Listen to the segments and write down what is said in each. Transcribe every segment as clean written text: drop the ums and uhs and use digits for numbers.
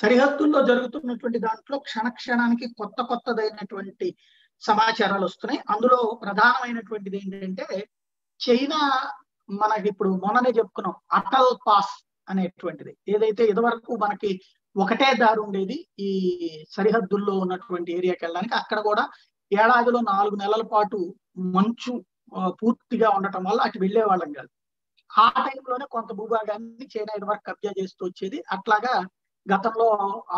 సరిహద్దుల్లో జరుగుతున్నటువంటి దాంట్లో క్షణ క్షణానికి కొత్త కొత్తదైనటువంటి సమాచారాలు వస్తున్నాయి. అందులో ప్రధానమైనటువంటిది ఏంటంటే, చైనా మనకి ఇప్పుడు మొన్ననే చెప్పుకున్నాం అటల్ పాస్ అనేటువంటిది, ఏదైతే ఇదివరకు మనకి ఒకటే దారి ఉండేది ఈ సరిహద్దుల్లో ఉన్నటువంటి ఏరియాకి వెళ్ళడానికి, అక్కడ కూడా ఏడాదిలో 4 నెలల పాటు మంచు పూర్తిగా ఉండటం వల్ల అటు వెళ్లే వాళ్ళం కాదు. ఆ టైంలోనే కొంత భూభాగాన్ని చైనా ఇదివరకు కబ్జా చేస్తూ వచ్చేది. అట్లాగా గతంలో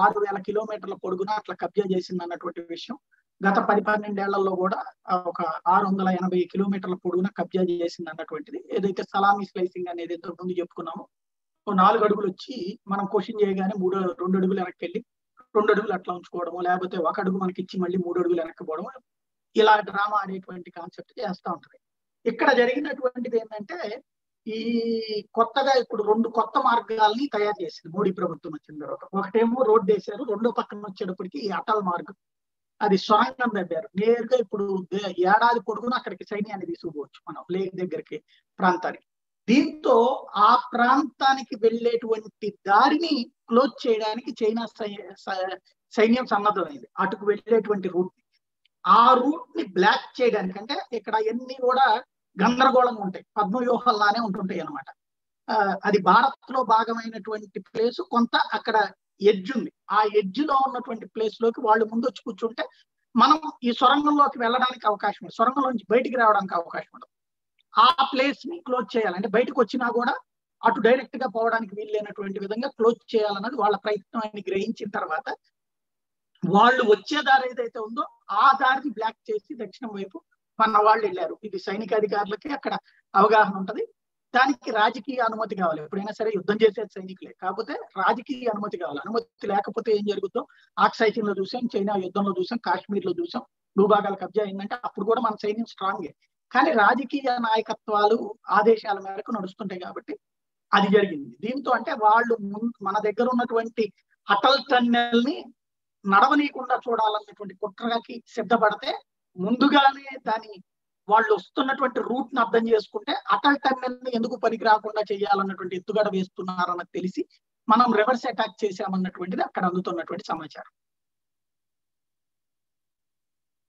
6,000 కిలోమీటర్ల పొడుగున అట్లా కబ్జా చేసింది అన్నటువంటి విషయం, గత 10-12 ఏళ్లలో కూడా ఒక 680 కిలోమీటర్ల పొడుగున కబ్జా చేసింది అన్నటువంటిది. ఏదైతే సలామీ స్లైసింగ్ అనేది ఇంతకుముందు చెప్పుకున్నామో, 4 అడుగులు వచ్చి మనం క్వశ్చన్ చేయగానే 2 అడుగులు వెనక్కి వెళ్ళి 2 అడుగులు అట్లా ఉంచుకోవడము, లేకపోతే 1 అడుగు మనకి ఇచ్చి మళ్ళీ 3 అడుగులు వెనక్కిపోవడము, ఇలా డ్రామా అనేటువంటి కాన్సెప్ట్ చేస్తూ ఉంటుంది. ఇక్కడ జరిగినటువంటిది ఏంటంటే, ఈ కొత్తగా ఇప్పుడు 2 కొత్త మార్గాల్ని తయారు చేసింది మోడీ ప్రభుత్వం వచ్చిన తర్వాత. ఒకటేమో రోడ్డు వేశారు, రెండో పక్కన వచ్చేటప్పటికి ఈ అటల్ మార్గం, అది సొరంగం దవ్వారు నేరుగా. ఇప్పుడు ఏడాది పొడుగున అక్కడికి సైన్యాన్ని తీసుకోవచ్చు మనం లేక్ దగ్గరికి ప్రాంతానికి. దీంతో ఆ ప్రాంతానికి వెళ్ళేటువంటి దారిని క్లోజ్ చేయడానికి చైనా సైన్యం సన్నద్ధమైంది, అటుకు వెళ్ళేటువంటి రూట్ ని. ఆ రూట్ ని బ్లాక్ చేయడానికి, అంటే ఇక్కడ అన్ని కూడా గందరగోళంగా ఉంటాయి, పద్మవ్యూహాల్లానే ఉంటుంటాయి అనమాట. అది భారత్ లో భాగమైనటువంటి ప్లేస్, కొంత అక్కడ ఎడ్జ్ ఉంది. ఆ ఎడ్జ్ లో ఉన్నటువంటి ప్లేస్ లోకి వాళ్ళు ముందు వచ్చి కూర్చుంటే మనం ఈ సొరంగంలోకి వెళ్ళడానికి అవకాశం ఉంది, సొరంగంలో నుంచి బయటికి రావడానికి అవకాశం ఉండదు. ఆ ప్లేస్ ని క్లోజ్ చేయాలంటే బయటకు వచ్చినా కూడా అటు డైరెక్ట్ గా పోవడానికి వీలు లేనటువంటి విధంగా క్లోజ్ చేయాలన్నది వాళ్ళ ప్రయత్నం. ఆయన గ్రహించిన తర్వాత వాళ్ళు వచ్చే దారి ఏదైతే ఉందో ఆ దారిని బ్లాక్ చేసి దక్షిణం వైపు మన వాళ్ళు వెళ్ళారు. ఇది సైనిక అధికారులకి అక్కడ అవగాహన ఉంటది, దానికి రాజకీయ అనుమతి కావాలి. ఎప్పుడైనా సరే యుద్ధం చేసే సైనికులే, కాకపోతే రాజకీయ అనుమతి కావాలి. అనుమతి లేకపోతే ఏం జరుగుతుందో ఆక్సైచిన్ లో చూసాం, చైనా యుద్ధంలో చూసాం, కాశ్మీర్ లో చూసాం, భూభాగాల కబ్జా అయిందంటే అప్పుడు కూడా మన సైన్యం స్ట్రాంగే, కానీ రాజకీయ నాయకత్వాలు ఆదేశాల మేరకు నడుస్తుంటాయి కాబట్టి అది జరిగింది. దీంతో అంటే వాళ్ళు మన దగ్గర ఉన్నటువంటి అటల్ టన్నెల్ ని నడవనీయకుండా చూడాలన్నటువంటి కుట్రకి సిద్ధపడితే, ముందుగానే దాని వాళ్ళు వస్తున్నటువంటి రూట్ ని అర్థం చేసుకుంటే అటల్ టన్నెల్ ని ఎందుకు పనికి రాకుండా చేయాలన్నటువంటి ఎత్తుగడ వేస్తున్నారని తెలిసి మనం రివర్స్ అటాక్ చేశామన్నటువంటిది అక్కడ అందుతున్నటువంటి సమాచారం.